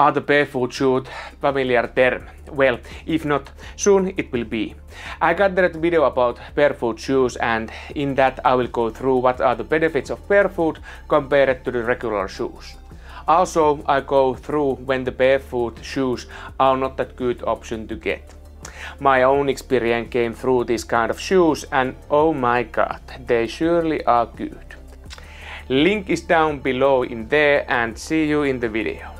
Are the barefoot shoes familiar term? Well, if not, soon it will be. I got that video about barefoot shoes, and in that I will go through what are the benefits of barefoot compared to the regular shoes. Also, I go through when the barefoot shoes are not that good option to get. My own experience came through these kind of shoes, and oh my god, they surely are good. Link is down below in there, and see you in the video.